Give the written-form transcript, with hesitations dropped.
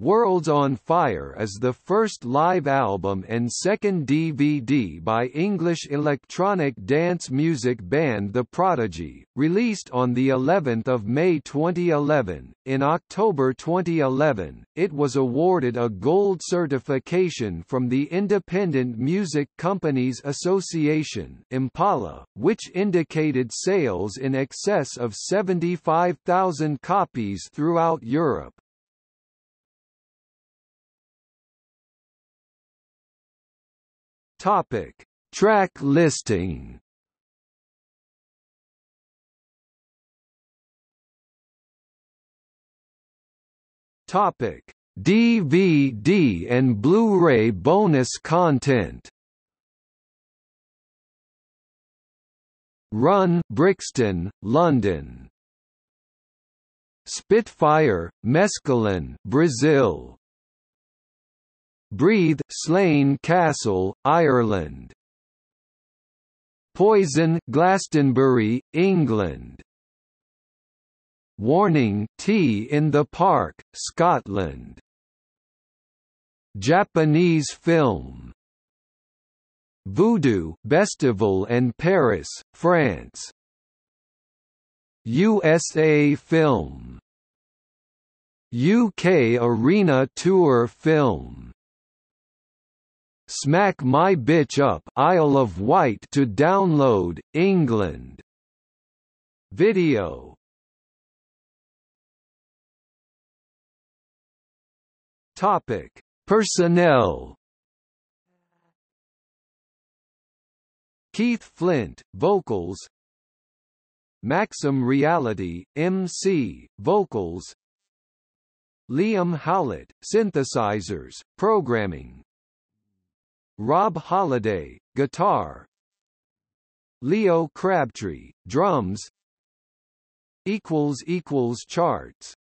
World's on Fire is the first live album and second DVD by English electronic dance music band The Prodigy, released on the 11th of May 2011. In October 2011, it was awarded a gold certification from the Independent Music Companies Association (IMPALA), which indicated sales in excess of 75,000 copies throughout Europe. Topic: Track listing. Topic: DVD and Blu-ray bonus content. Run, Brixton, London. Spitfire, Mescalin, Brazil. Breathe, Slane Castle, Ireland. Poison, Glastonbury, England. Warning, Tea in the Park, Scotland. Japanese film. Voodoo Festival and Paris, France. USA film. UK Arena Tour film. Smack My Bitch Up, Isle of Wight to download, England. Video. Topic: Personnel. Keith Flint, vocals. Maxim Reality, MC, vocals. Liam Howlett, synthesizers, programming. Rob Holiday, guitar. Leo Crabtree, drums. == Charts